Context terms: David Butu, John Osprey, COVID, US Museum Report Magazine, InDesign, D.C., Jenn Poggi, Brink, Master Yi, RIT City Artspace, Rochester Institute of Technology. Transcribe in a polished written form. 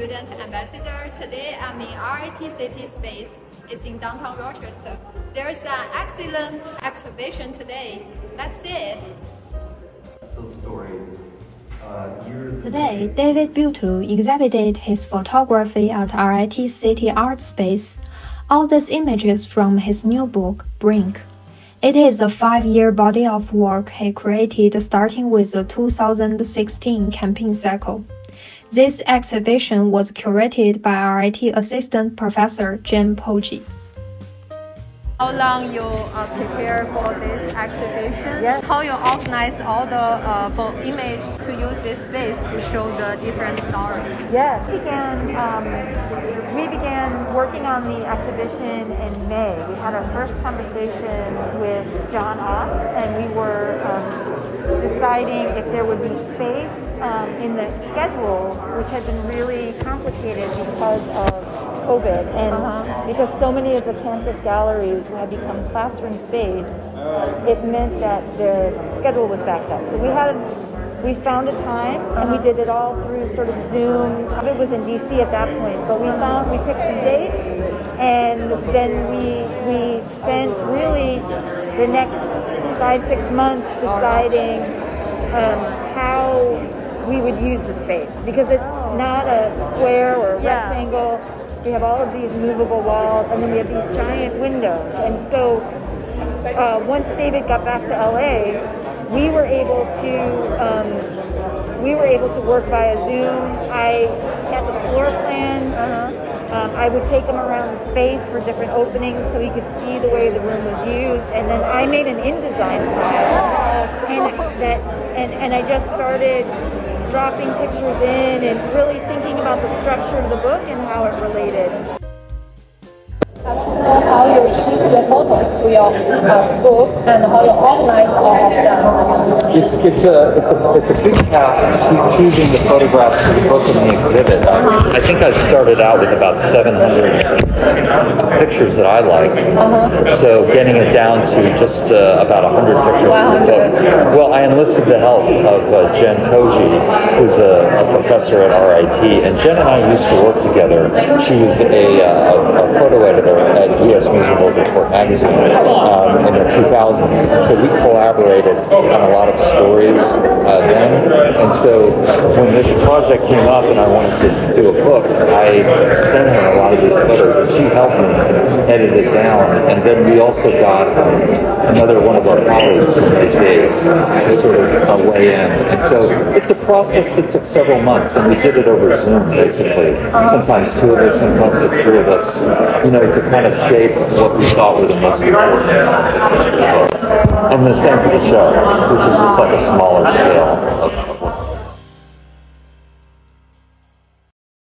student ambassador. Today I'm in RIT City Space. It's in downtown Rochester. There is an excellent exhibition today. That's it. Those stories. Today, David Butu exhibited his photography at RIT City Artspace, all these images from his new book, Brink. It is a five-year body of work he created starting with the 2016 campaign cycle. This exhibition was curated by RIT Assistant Professor Jenn Poggi. How long you prepare for this exhibition? Yes. How you organize all the image to use this space to show the different stories? Yes, we began working on the exhibition in May. We had our first conversation with John Osprey, and we were deciding if there would be space in the schedule, which had been really complicated because of COVID, and because so many of the campus galleries had become classroom space, it meant that the schedule was backed up. So we found a time, and we did it all through sort of Zoom. It was in DC at that point, but we picked some dates, and then we spent really the next 5-6 months deciding how we would use the space, because it's not a square or a rectangle. We have all of these movable walls, and then we have these giant windows. And so once David got back to LA, we were able to work via Zoom. I had the floor plan. I would take him around the space for different openings so he could see the way the room was used. And then I made an InDesign file, and I just started dropping pictures in and really thinking about the structure of the book and how it related. I want to know how you choose the photos to your book and how you organize all of them. It's a big task choosing the photographs for the book and the exhibit. I think I started out with about 700 pictures that I liked, so getting it down to just about 100 pictures in the book. Well, I enlisted the help of Jenn Poggi, who's a professor at RIT, and Jenn and I used to work together. She's a photo editor at US Museum Report Magazine in the 2000s, and so we collaborated on a lot of stories then, and so when this project came up and I wanted to do a book, I sent her a lot of these photos, and she helped me edit it down. And then we also got another one of our colleagues from those days to sort of weigh in. And so it's a process that took several months, and we did it over Zoom, basically. Sometimes two of us, sometimes the three of us, you know, to kind of shape what we thought was the most important. And the same for the show, which is just like a smaller scale of